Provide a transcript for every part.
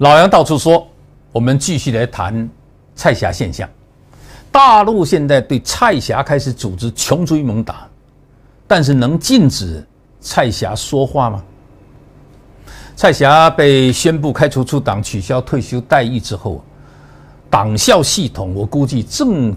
老杨到处说，我们继续来谈蔡霞现象。大陆现在对蔡霞开始组织穷追猛打，但是能禁止蔡霞说话吗？蔡霞被宣布开除出党、取消退休待遇之后，党校系统我估计政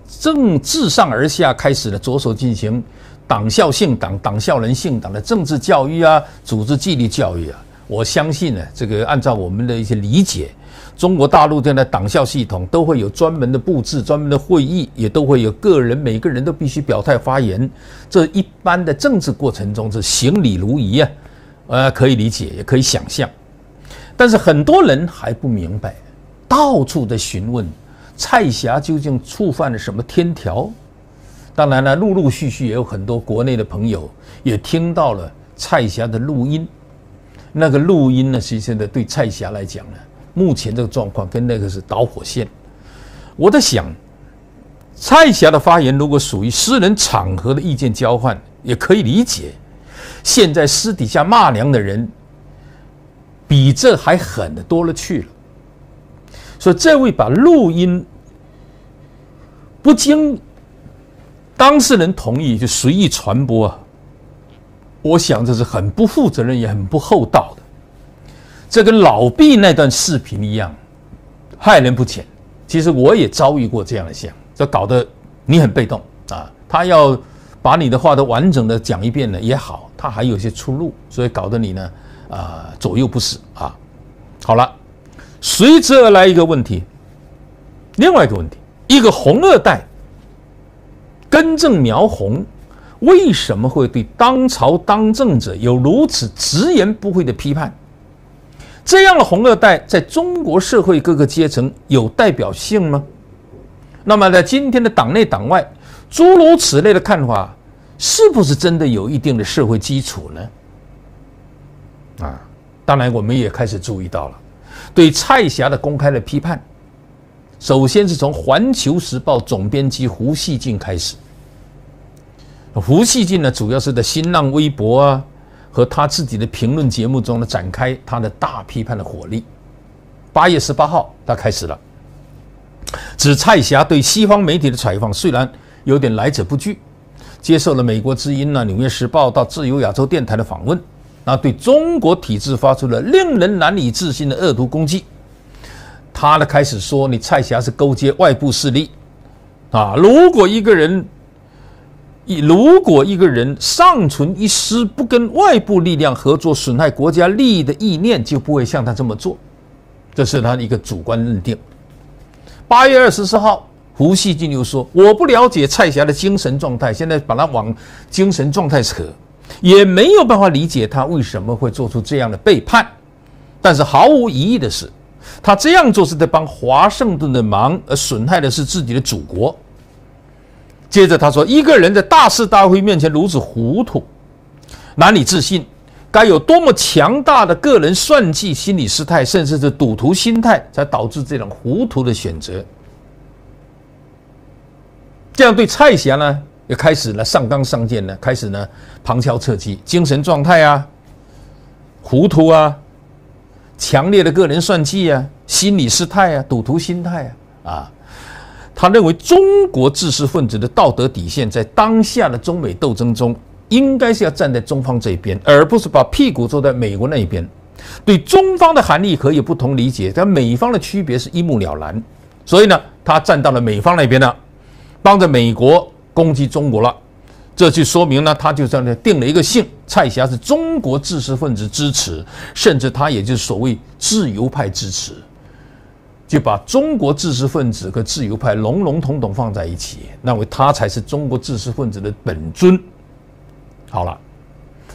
治上而下开始了着手进行党校姓党、党校人姓党的政治教育啊，组织纪律教育啊。我相信呢，这个按照我们的一些理解，中国大陆这样的党校系统都会有专门的布置、专门的会议，也都会有每个人都必须表态发言。这一般的政治过程中是行礼如仪啊，可以理解，也可以想象。但是很多人还不明白，到处的询问蔡霞究竟触犯了什么天条。当然了，陆陆续续也有很多国内的朋友也听到了蔡霞的录音。那个录音呢，实际上对蔡霞来讲呢，目前这个状况跟那个是导火线。我在想，蔡霞的发言如果属于私人场合的意见交换，也可以理解。现在私底下骂娘的人，比这还狠的多了去了。所以这位把录音不经当事人同意就随意传播啊，我想这是很不负责任也很不厚道的。这跟老毕那段视频一样，害人不浅。其实我也遭遇过这样的现象，这搞得你很被动啊。他要把你的话都完整的讲一遍呢也好，他还有些出路，所以搞得你呢左右不是啊。好了，随之而来一个问题，另外一个问题，一个红二代根正苗红，为什么会对当朝当政者有如此直言不讳的批判？这样的红二代在中国社会各个阶层有代表性吗？那么在今天的党内党外，诸如此类的看法，是不是真的有一定的社会基础呢？啊，当然我们也开始注意到了，对蔡霞的公开的批判，首先是从《环球时报》总编辑胡锡进开始。胡锡进呢，主要是在新浪微博啊和他自己的评论节目中呢，展开他的大批判的火力。8月18号，他开始了，指蔡霞对西方媒体的采访虽然有点来者不拒，接受了美国之音啊、纽约时报到自由亚洲电台的访问，那对中国体制发出了令人难以置信的恶毒攻击。他呢开始说，你蔡霞是勾结外部势力啊！如果一个人尚存一丝不跟外部力量合作、损害国家利益的意念，就不会像他这么做。这是他的一个主观认定。8月24号，胡锡进又说：“我不了解蔡霞的精神状态，现在把他往精神状态扯，也没有办法理解他为什么会做出这样的背叛。但是毫无疑义的是，他这样做是在帮华盛顿的忙，而损害的是自己的祖国。”接着他说，一个人在大是大非面前如此糊涂，难以置信，该有多么强大的个人算计、心理失态，甚至是赌徒心态，才导致这种糊涂的选择。这样对蔡霞呢，也开始了上纲上线呢，开始呢旁敲侧击，精神状态啊，糊涂啊，强烈的个人算计啊，心理失态啊，赌徒心态啊。他认为中国知识分子的道德底线在当下的中美斗争中应该是要站在中方这边，而不是把屁股坐在美国那边。对中方的含义可以不同理解，但美方的区别是一目了然。所以呢，他站到了美方那边了，帮着美国攻击中国了。这就说明呢，他就这样定了一个性，蔡霞是中国知识分子支持，甚至他也就是所谓自由派支持。就把中国知识分子和自由派笼统统放在一起，认为他才是中国知识分子的本尊。好了，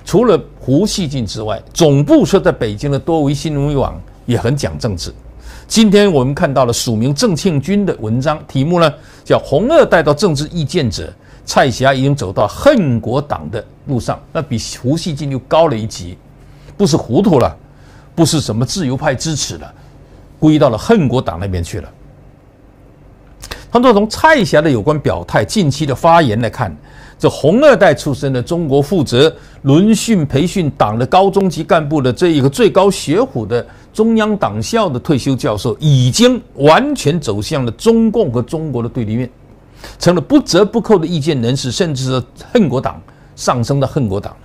除了胡锡进之外，总部设在北京的多维新闻网也很讲政治。今天我们看到了署名郑庆军的文章，题目呢叫《红二代到政治意见者，蔡霞已经走到恨国党的路上》。那比胡锡进又高了一级，不是糊涂了，不是什么自由派支持了。归到了恨国党那边去了。他说，从蔡霞的有关表态、近期的发言来看，这红二代出身的中国负责轮训培训党的高中级干部的这一个最高学府的中央党校的退休教授已经完全走向了中共和中国的对立面，成了不折不扣的意见人士，甚至是恨国党上升到恨国党。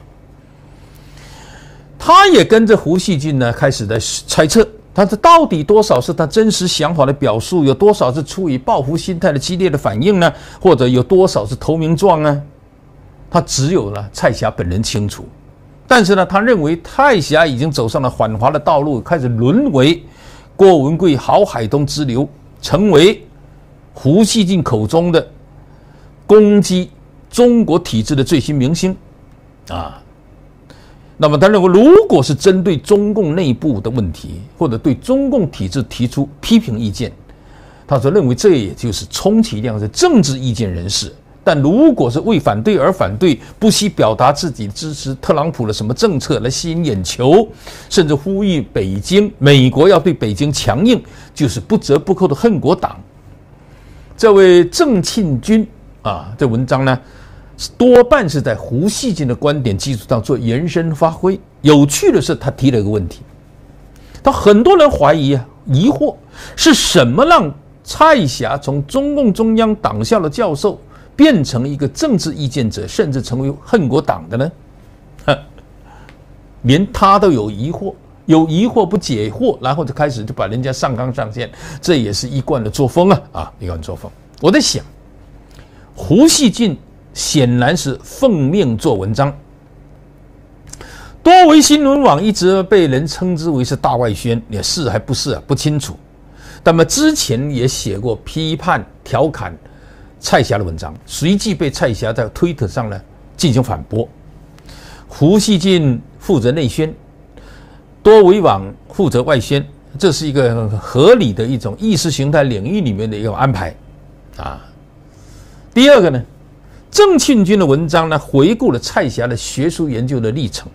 他也跟着胡锡进呢，开始在猜测，他这到底多少是他真实想法的表述，有多少是出于报复心态的激烈的反应呢？或者有多少是投名状呢？他只有呢蔡霞本人清楚。 但是呢，他认为蔡霞已经走上了反华的道路，开始沦为郭文贵、郝海东之流，成为胡锡进口中的攻击中国体制的最新明星啊。那么，他认为，如果是针对中共内部的问题，或者对中共体制提出批评意见，他说认为这也就是充其量是政治意见人士。 但如果是为反对而反对，不惜表达自己支持特朗普的什么政策来吸引眼球，甚至呼吁北京、美国要对北京强硬，就是不折不扣的恨国党。这位郑庆军啊，这文章呢，多半是在胡锡进的观点基础上做延伸发挥。有趣的是，他提了一个问题，他很多人怀疑啊、疑惑，是什么让蔡霞从中共中央党校的教授？ 变成一个政治意见者，甚至成为恨国党的呢？连他都有疑惑，有疑惑不解惑，然后就开始就把人家上纲上线，这也是一贯的作风啊！啊，一贯作风。我在想，胡锡进显然是奉命做文章。多维新闻网一直被人称之为是大外宣，也是还不是啊？不清楚。那么之前也写过批判、调侃。 蔡霞的文章随即被蔡霞在推特上呢进行反驳。胡锡进负责内宣，多维网负责外宣，这是一个合理的一种意识形态领域里面的一个安排啊。第二个呢，郑庆军的文章呢回顾了蔡霞的学术研究的历程，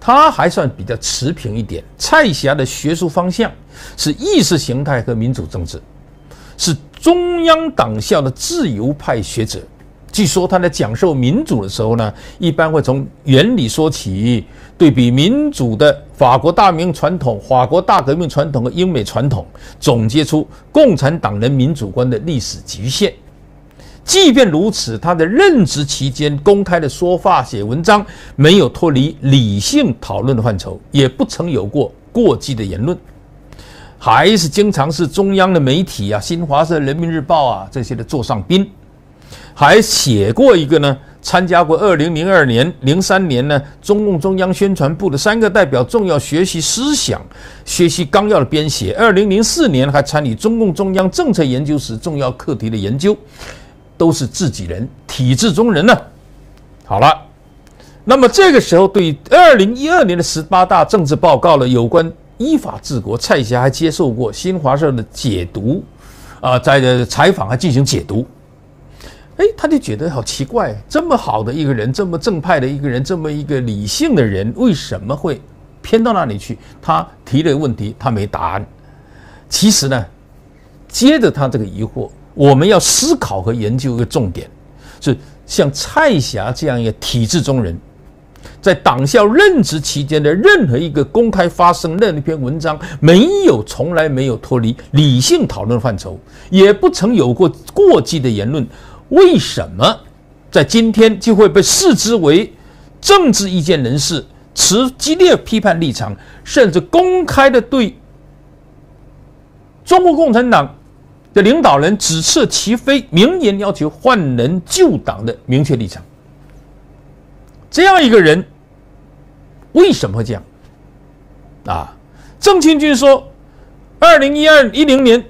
他还算比较持平一点。蔡霞的学术方向是意识形态和民主政治，是 中央党校的自由派学者，据说他在讲授民主的时候呢，一般会从原理说起，对比民主的法国大革命传统和英美传统，总结出共产党人民主观的历史局限。即便如此，他在任职期间公开的说法、写文章，没有脱离理性讨论的范畴，也不曾有过过激的言论。 还是经常是中央的媒体啊，新华社、人民日报啊这些的座上宾，还写过一个呢，参加过2002年、2003年呢中共中央宣传部的3个代表重要学习思想学习纲要的编写。2004年还参与中共中央政策研究室重要课题的研究，都是自己人，体制中人呢。好了，那么这个时候对2012年的18大政治报告了有关 依法治国，蔡霞还接受过新华社的解读，啊，在采访还进行解读，哎，他就觉得好奇怪，这么好的一个人，这么正派的一个人，这么一个理性的人，为什么会偏到那里去？他提了问题，他没答案。其实呢，接着他这个疑惑，我们要思考和研究一个重点，是像蔡霞这样一个体制中人， 在党校任职期间的任何一个公开发声、任何一篇文章，从来没有脱离理性讨论范畴，也不曾有过过激的言论。为什么在今天就会被视之为政治意见人士，持激烈批判立场，甚至公开的对中国共产党的领导人指斥其非，明言要求换人就党的明确立场？ 这样一个人为什么会这样？啊，郑庆军说，2010年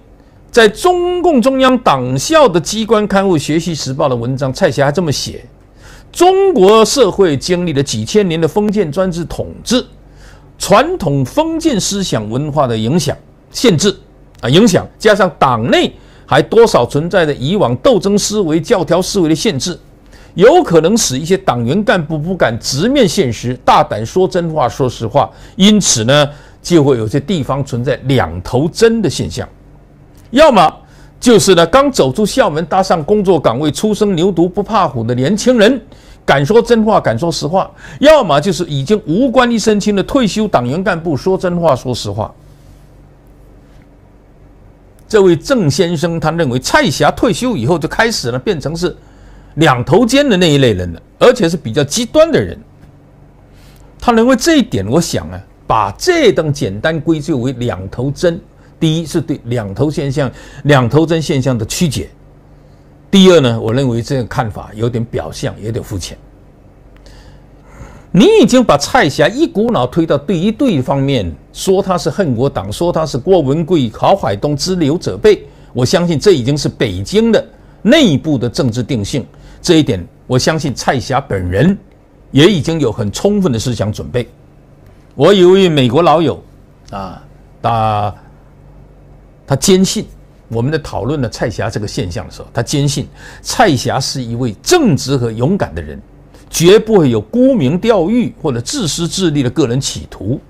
在中共中央党校的机关刊物《学习时报》的文章，蔡霞还这么写：中国社会经历了几千年的封建专制统治，传统封建思想文化的影响、限制啊影响，加上党内还多少存在着以往斗争思维、教条思维的限制， 有可能使一些党员干部不敢直面现实，大胆说真话、说实话，因此呢，就会有些地方存在两头针的现象。要么就是呢，刚走出校门、搭上工作岗位、初生牛犊不怕虎的年轻人，敢说真话，敢说实话；要么就是已经无官一身轻的退休党员干部，说真话，说实话。这位郑先生，他认为蔡霞退休以后就开始了变成是两头尖的那一类人了，而且是比较极端的人。他认为这一点，我想啊，把这等简单归咎为两头针。第一是对两头针现象的曲解。第二呢，我认为这个看法有点表象，有点肤浅。你已经把蔡霞一股脑推到对一对方面，说他是恨国党，说他是郭文贵、郝海东之流者辈。我相信这已经是北京的内部的政治定性。这一点，我相信蔡霞本人也已经有很充分的思想准备。我有一位美国老友啊，他坚信。我们在讨论了蔡霞这个现象的时候，他坚信蔡霞是一位正直和勇敢的人，绝不会有沽名钓誉或者自私自利的个人企图。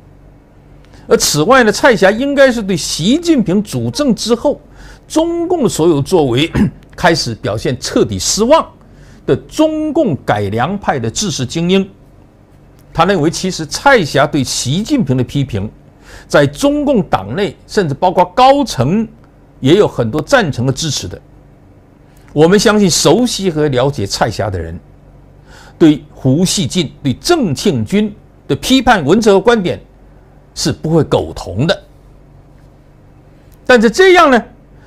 而此外呢，蔡霞应该是对习近平主政之后中共的所有作为开始表现彻底失望的中共改良派的知识精英。他认为，其实蔡霞对习近平的批评，在中共党内甚至包括高层。也有很多赞成和支持的。我们相信熟悉和了解蔡霞的人，对胡锡进、对郑庆军的批判文字和观点是不会苟同的。但是这样呢，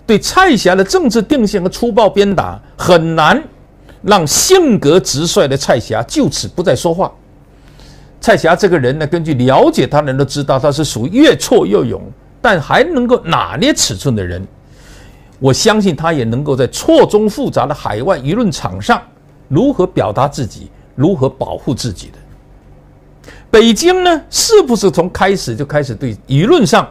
对蔡霞的政治定性和粗暴鞭打，很难让性格直率的蔡霞就此不再说话。蔡霞这个人呢，根据了解他的人都知道，他是属于越挫越勇，但还能够拿捏尺寸的人。我相信他也能够在错综复杂的海外舆论场上如何表达自己，如何保护自己的。北京呢，是不是从开始就开始对舆论上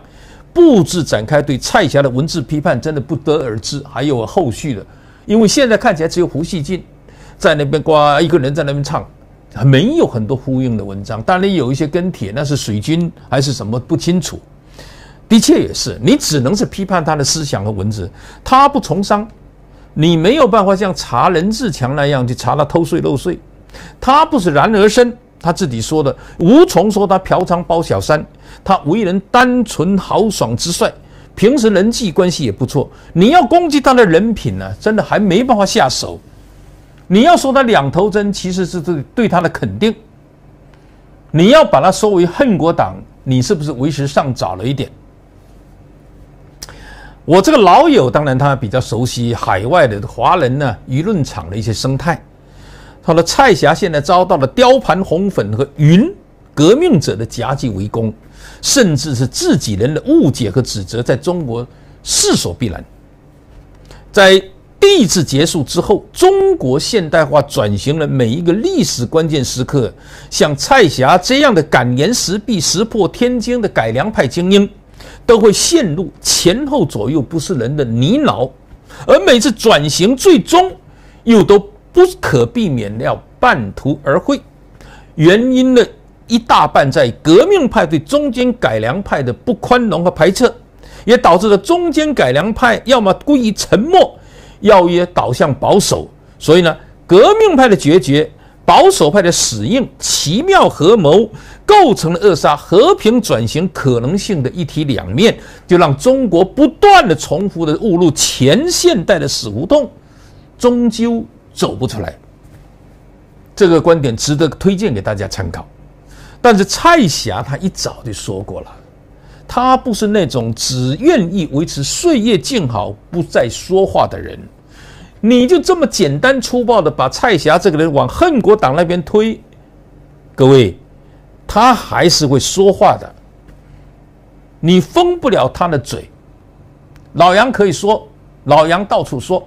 布置展开对蔡霞的文字批判，真的不得而知。还有后续的，因为现在看起来只有胡锡进在那边挂一个人在那边唱，没有很多呼应的文章。当然有一些跟帖，那是水军还是什么不清楚。的确也是，你只能是批判他的思想和文字，他不从商，你没有办法像查任志强那样去查他偷税漏税。他不是然而生，他自己说的，无从说他嫖娼包小三，他为人单纯豪爽直率，平时人际关系也不错。你要攻击他的人品呢，真的还没办法下手。你要说他两头针，其实是对他的肯定。你要把他说为恨国党，你是不是为时尚早了一点？我这个老友，当然他比较熟悉海外的华人呢舆论场的一些生态。他的蔡霞现在遭到了雕盘红粉和云革命者的夹击围攻，甚至是自己人的误解和指责，在中国势所必然。在帝制结束之后，中国现代化转型的每一个历史关键时刻，像蔡霞这样的敢言实弊、石破天惊的改良派精英，都会陷入前后左右不是人的泥淖，而每次转型最终又都不可避免要半途而废。原因的一大半在革命派对中间改良派的不宽容和排斥，也导致了中间改良派要么故意沉默，要也导向保守。所以呢，革命派的决绝，保守派的死硬，奇妙合谋，构成了扼杀和平转型可能性的一体两面，就让中国不断的重复的误入前现代的死胡同，终究走不出来。这个观点值得推荐给大家参考。但是蔡霞他一早就说过了，他不是那种只愿意维持岁月静好不再说话的人。你就这么简单粗暴的把蔡霞这个人往恨国党那边推，各位，他还是会说话的，你封不了他的嘴。老杨可以说，老杨到处说，